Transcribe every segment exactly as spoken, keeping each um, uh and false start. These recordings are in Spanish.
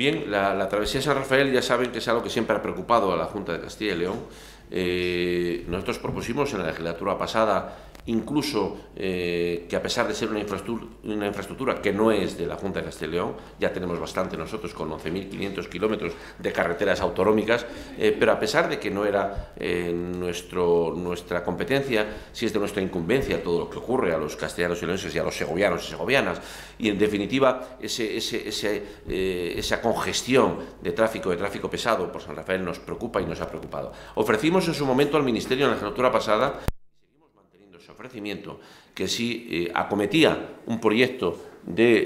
Bien, la, la travesía de San Rafael ya saben que es algo que siempre ha preocupado a la Junta de Castilla y León. Eh, nosotros propusimos en la legislatura pasada incluso eh, que a pesar de ser una infraestructura, una infraestructura que no es de la Junta de Castilla y León, ya tenemos bastante nosotros con once mil quinientos kilómetros de carreteras autonómicas, eh, pero a pesar de que no era eh, nuestro, nuestra competencia, sí es de nuestra incumbencia todo lo que ocurre a los castellanos y leoneses y a los segovianos y segovianas, y en definitiva ese, ese, ese, eh, esa congestión de tráfico, de tráfico pesado por San Rafael nos preocupa y nos ha preocupado. Ofrecimos en su momento al Ministerio en la legislatura pasada ofrecimiento que sí eh, acometía un proyecto de,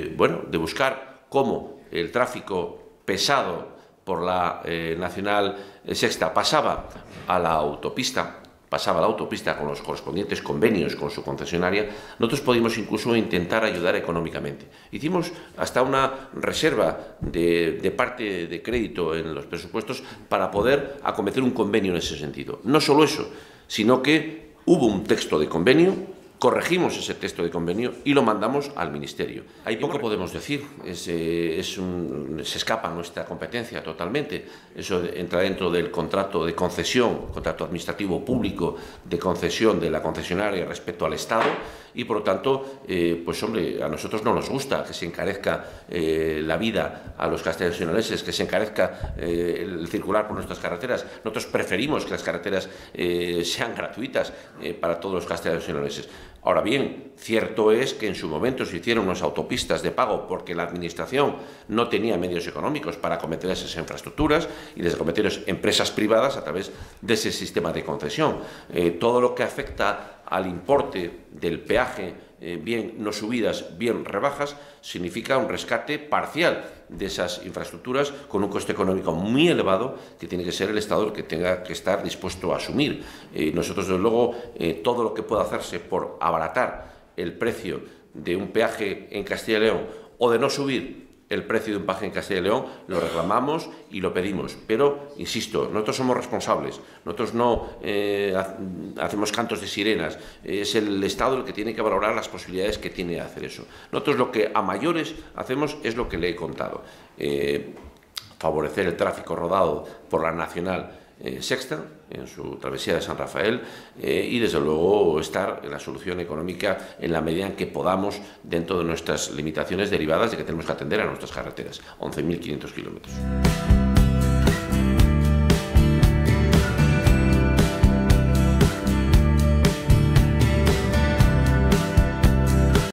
eh, bueno, de buscar cómo el tráfico pesado por la eh, Nacional Sexta pasaba a la autopista, pasaba a la autopista con los correspondientes convenios con su concesionaria, nosotros podíamos incluso intentar ayudar económicamente. Hicimos hasta una reserva de, de parte de crédito en los presupuestos para poder acometer un convenio en ese sentido. No solo eso, sino que hubo un texto de convenio, corregimos ese texto de convenio y lo mandamos al Ministerio. Ahí poco podemos decir, es, eh, es un, se escapa nuestra competencia totalmente. Eso entra dentro del contrato de concesión, contrato administrativo público de concesión de la concesionaria respecto al Estado y, por lo tanto, eh, pues hombre, a nosotros no nos gusta que se encarezca eh, la vida a los castellanos y leoneses, que se encarezca eh, el circular por nuestras carreteras. Nosotros preferimos que las carreteras eh, sean gratuitas eh, para todos los castellanos y leoneses. Ahora bien, cierto es que en su momento se hicieron unas autopistas de pago porque la Administración no tenía medios económicos para acometer esas infraestructuras y les acometieron empresas privadas a través de ese sistema de concesión. Eh, todo lo que afecta al importe del peaje, eh, bien no subidas, bien rebajas, significa un rescate parcial de esas infraestructuras con un coste económico muy elevado que tiene que ser el Estado el que tenga que estar dispuesto a asumir. Eh, nosotros, desde luego, eh, todo lo que pueda hacerse por abaratar el precio de un peaje en Castilla y León o de no subir el precio de un peaje en Castilla y León, lo reclamamos y lo pedimos. Pero, insisto, nosotros somos responsables, nosotros no eh, hacemos cantos de sirenas, es el Estado el que tiene que valorar las posibilidades que tiene de hacer eso. Nosotros lo que a mayores hacemos es lo que le he contado, eh, favorecer el tráfico rodado por la Nacional Eh, sexta, en su travesía de San Rafael, eh, y desde luego estar en la solución económica en la medida en que podamos dentro de nuestras limitaciones derivadas de que tenemos que atender a nuestras carreteras, once mil quinientos kilómetros.